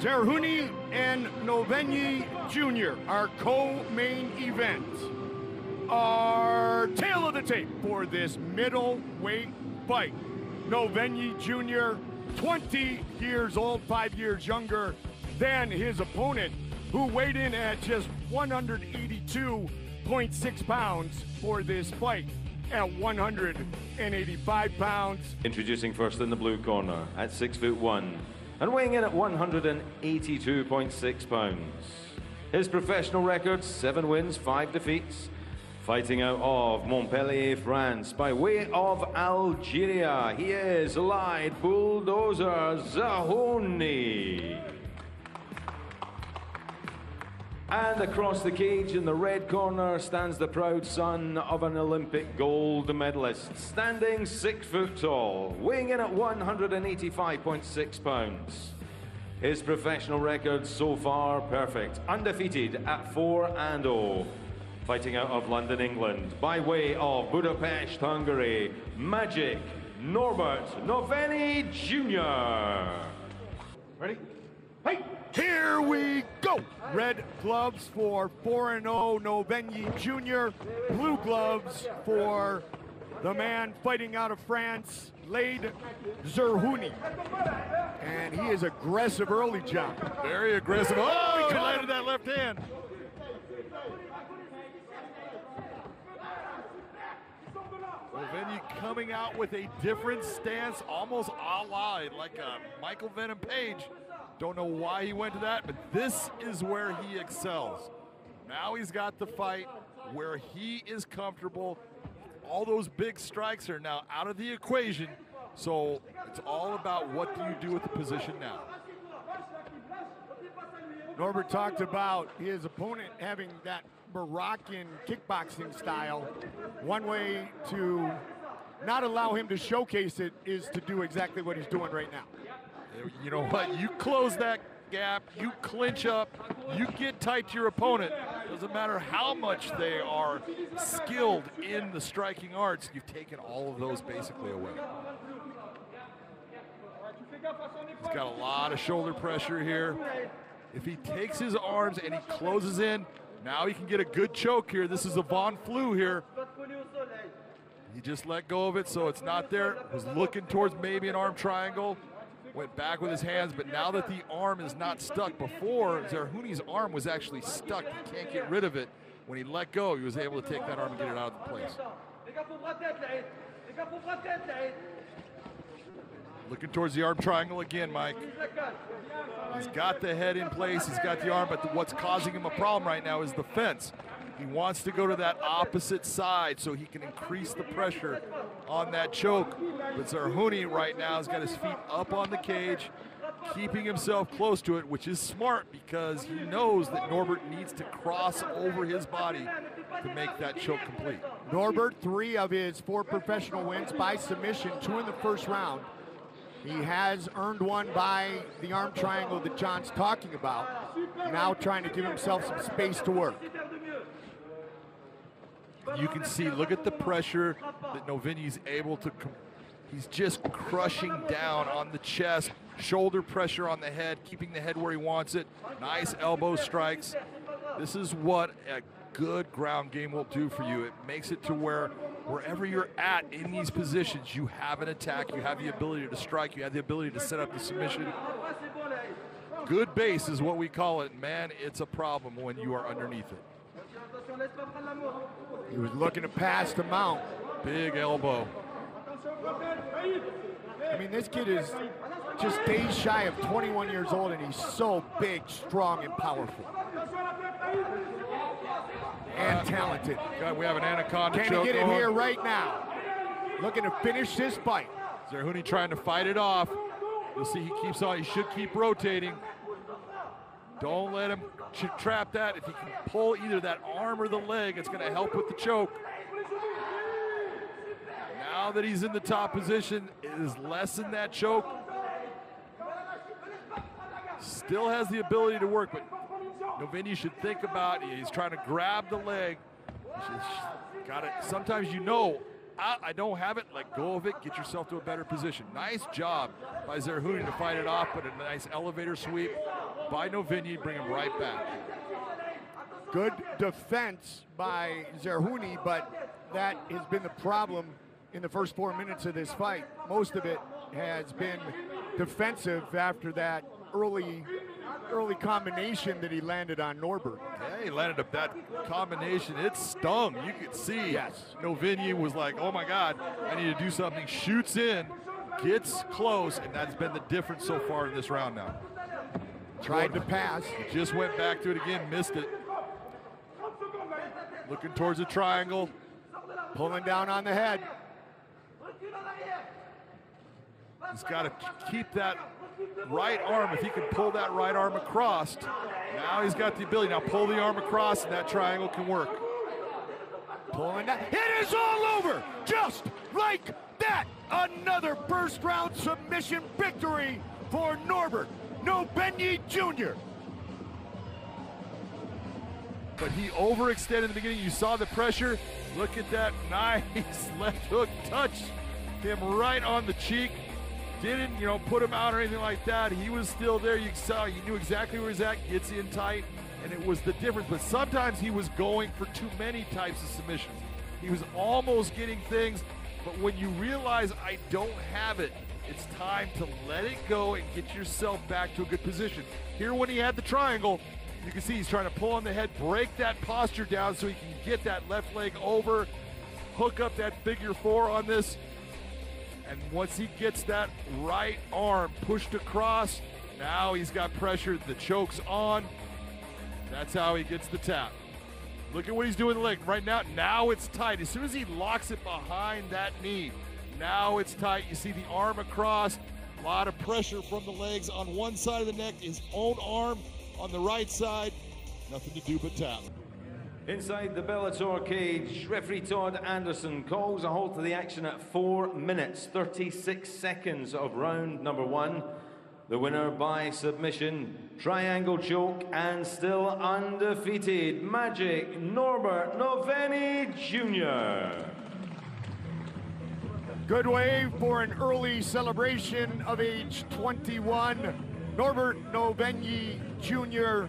Zerhouni and Novenyi Jr., our co-main event. Our tail of the tape for this middleweight fight. Novenyi Jr., 20 years old, 5 years younger than his opponent, who weighed in at just 182.6 pounds for this fight at 185 pounds. Introducing first in the blue corner at 6'1" and weighing in at 182.6 pounds. His professional record, 7 wins, 5 defeats. Fighting out of Montpellier, France, by way of Algeria, he is Laird Bulldozer Zerhouni. And across the cage in the red corner stands the proud son of an Olympic gold medalist, standing 6 foot tall, weighing in at 185.6 pounds. His professional record so far perfect, undefeated at 4-0. Fighting out of London, England, by way of Budapest, Hungary, Magic Norbert Novenyi Jr. Ready? Hey! Here we go! Red gloves for 4-0 Novenyi Jr. Blue gloves for the man fighting out of France, Laird Zerhouni. And he is aggressive early, John. Very aggressive. Oh, he landed that left hand. Novenyi coming out with a different stance, almost a la like Michael Venom Page. Don't know why he went to that, but this is where he excels. Now he's got the fight where he is comfortable. All those big strikes are now out of the equation, so it's all about what do you do with the position now. Norbert talked about his opponent having that Moroccan kickboxing style. One way to not allow him to showcase it is to do exactly what he's doing right now. You know what? You close that gap, you clinch up, you get tight to your opponent. Doesn't matter how much they are skilled in the striking arts, you've taken all of those basically away. He's got a lot of shoulder pressure here. If he takes his arms and he closes in, now he can get a good choke here. This is a von Flue here. He just let go of it, so it's not there. Was looking towards maybe an arm triangle. Went back with his hands, but now that the arm is not stuck, before Zerhouni's arm was actually stuck. He can't get rid of it. When he let go, he was able to take that arm and get it out of the place. Looking towards the arm triangle again, Mike. He's got the head in place, he's got the arm, but what's causing him a problem right now is the fence. He wants to go to that opposite side so he can increase the pressure on that choke. But Zerhouni right now has got his feet up on the cage, keeping himself close to it, which is smart because he knows that Norbert needs to cross over his body to make that choke complete. Norbert, 3 of his 4 professional wins by submission, 2 in the first round. He has earned one by the arm triangle that John's talking about, now trying to give himself some space to work. You can see, look at the pressure that Novenyi's able to, he's just crushing down on the chest, shoulder pressure on the head, keeping the head where he wants it, nice elbow strikes. This is what a good ground game will do for you. It makes it to where wherever you're at in these positions, you have an attack, you have the ability to strike, you have the ability to set up the submission. Good base is what we call it. Man, it's a problem when you are underneath it. He was looking to pass the mount. Big elbow. I mean, this kid is just days shy of 21 years old, and he's so big, strong, and powerful. And talented. God, we have an anaconda choke. Can he get it here right now? Looking to finish this fight. Zerhouni trying to fight it off. You'll see he keeps on. He should keep rotating. Don't let him trap that. If he can pull either that arm or the leg, it's going to help with the choke. Now that he's in the top position, it is lessen that choke. Still has the ability to work, but Novenyi should think about, he's trying to grab the leg. Sometimes you know I don't have it, let go of it, get yourself to a better position. Nice job by Zerhouni to fight it off, but a nice elevator sweep by Novenyi, bring him right back. Good defense by Zerhouni, but that has been the problem in the first 4 minutes of this fight. Most of it has been defensive after that early combination that he landed on Norbert. Yeah, he landed up that combination. It stung. You could see Novenyi was like, oh my God, I need to do something. Shoots in, gets close, and that's been the difference so far in this round now. Tried to pass. He just went back to it again, missed it. Looking towards the triangle. Pulling down on the head. He's got to keep that right arm. If he can pull that right arm across, now he's got the ability. Now pull the arm across and that triangle can work. Pulling that, it is all over, just like that. Another first round submission victory for Norbert Novenyi Jr. But he overextended in the beginning. You saw the pressure. Look at that nice left hook touch. Him right on the cheek. Didn't, you know, put him out or anything like that. He was still there. You saw, you knew exactly where he was at, gets in tight, and it was the difference. But sometimes he was going for too many types of submissions. He was almost getting things, but when you realize I don't have it, it's time to let it go and get yourself back to a good position. Here when he had the triangle, you can see he's trying to pull on the head, break that posture down so he can get that left leg over, hook up that figure four on this. And once he gets that right arm pushed across, now he's got pressure, the choke's on. That's how he gets the tap. Look at what he's doing with the leg right now. Now it's tight. As soon as he locks it behind that knee, now it's tight. You see the arm across, a lot of pressure from the legs on one side of the neck, his own arm on the right side. Nothing to do but tap. Inside the Bellator cage, referee Todd Anderson calls a halt to the action at 4 minutes, 36 seconds of round number 1. The winner by submission, triangle choke, and still undefeated, Magic Norbert Novenyi Jr. Good way for an early celebration of age 21, Norbert Novenyi Jr.